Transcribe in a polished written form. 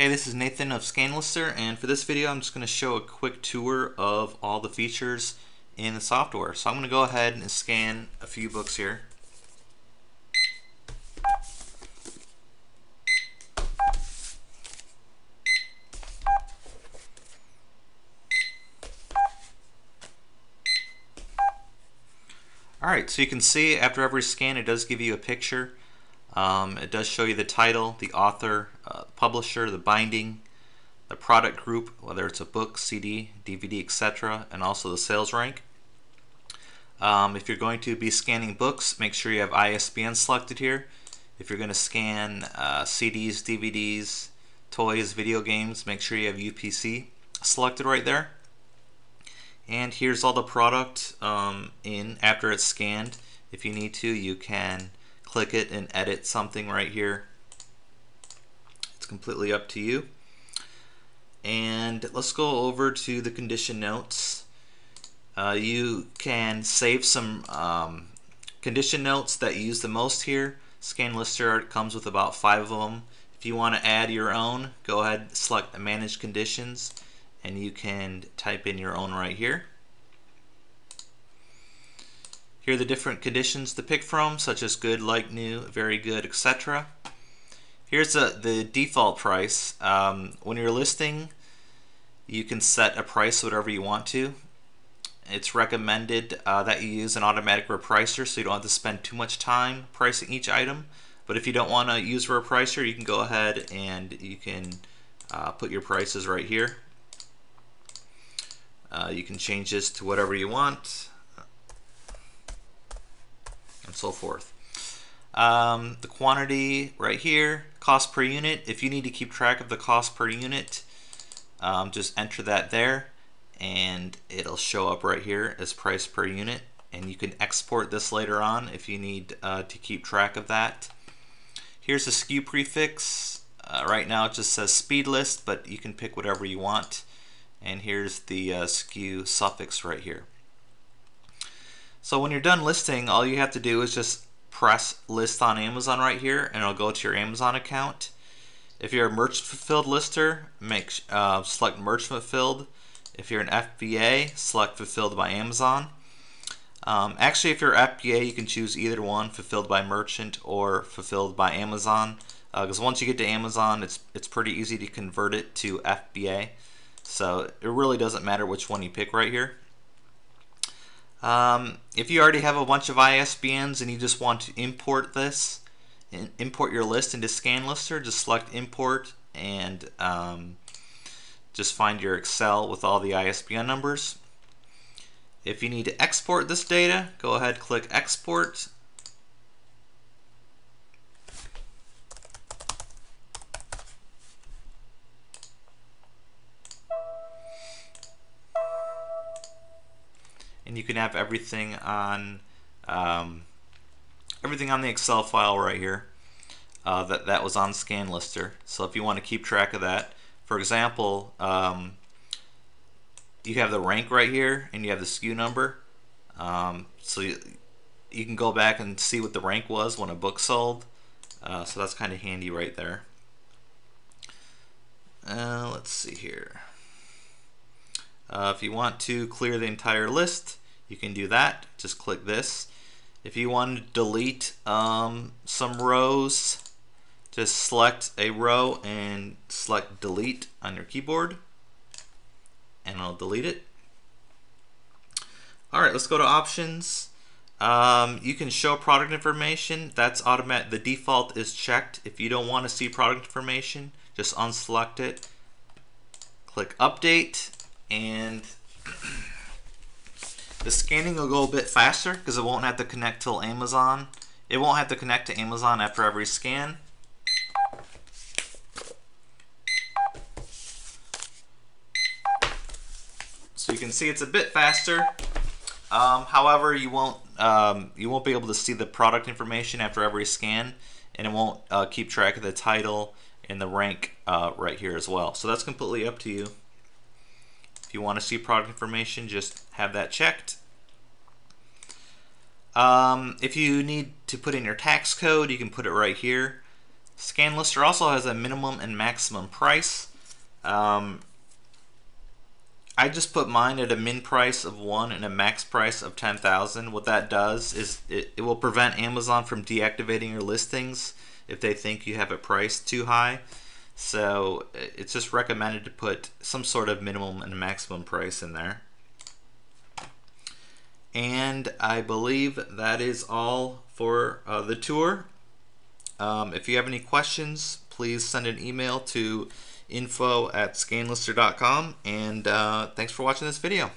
Hey, this is Nathan of ScanLister, and for this video I'm just going to show a quick tour of all the features in the software. So I'm going to go ahead and scan a few books here. Alright, so you can see after every scan it does give you a picture. It does show you the title, the author, publisher, the binding, the product group, whether it's a book, CD, DVD, etc., and also the sales rank. If you're going to be scanning books, make sure you have ISBN selected here. If you're going to scan CDs, DVDs, toys, video games, make sure you have UPC selected right there. And here's all the product after it's scanned. If you need to, you can click it and edit something right here. It's completely up to you. And let's go over to the condition notes. You can save some condition notes that you use the most here. ScanLister comes with about 5 of them. If you want to add your own, go ahead and select Manage Conditions, and you can type in your own right here. Here are the different conditions to pick from, such as good, like, new, very good, etc. Here's the default price. When you're listing, you can set a price whatever you want to. It's recommended that you use an automatic repricer so you don't have to spend too much time pricing each item. But if you don't want to use a repricer, you can go ahead and you can put your prices right here. You can change this to whatever you want, and so forth. The quantity right here, cost per unit. If you need to keep track of the cost per unit, just enter that there and it'll show up right here as price per unit, and you can export this later on if you need to keep track of that. Here's a SKU prefix. Right now it just says speed list, but you can pick whatever you want. And here's the SKU suffix right here. So when you're done listing, all you have to do is just press list on Amazon right here, and it'll go to your Amazon account. If you're a merchant fulfilled lister, select merchant fulfilled. If you're an FBA, select fulfilled by Amazon. Actually, if you're FBA, you can choose either one, fulfilled by merchant or fulfilled by Amazon, because once you get to Amazon, it's pretty easy to convert it to FBA. So it really doesn't matter which one you pick right here. If you already have a bunch of ISBNs and you just want to import this, and import your list into ScanLister, just select import and just find your Excel with all the ISBN numbers. If you need to export this data, go ahead, click export. And you can have everything on the Excel file right here that was on ScanLister. So if you want to keep track of that, for example, you have the rank right here and you have the SKU number. So you can go back and see what the rank was when a book sold. So that's kind of handy right there. Let's see here. If you want to clear the entire list, you can do that. Just click this. If you want to delete some rows, just select a row and select delete on your keyboard, and I'll delete it. Alright, let's go to options. You can show product information. That's automatic. The default is checked. If you don't want to see product information, just unselect it. Click update. And the scanning will go a bit faster because it won't have to connect till Amazon. It won't have to connect to Amazon after every scan. So you can see it's a bit faster. However, you won't be able to see the product information after every scan, and it won't keep track of the title and the rank right here as well. So that's completely up to you. If you want to see product information, just have that checked. If you need to put in your tax code, you can put it right here. ScanLister also has a minimum and maximum price. I just put mine at a min price of 1 and a max price of 10,000. What that does is it will prevent Amazon from deactivating your listings if they think you have it priced too high. So it's just recommended to put some sort of minimum and maximum price in there. And I believe that is all for the tour. If you have any questions, please send an email to info@scanlister.com. And thanks for watching this video.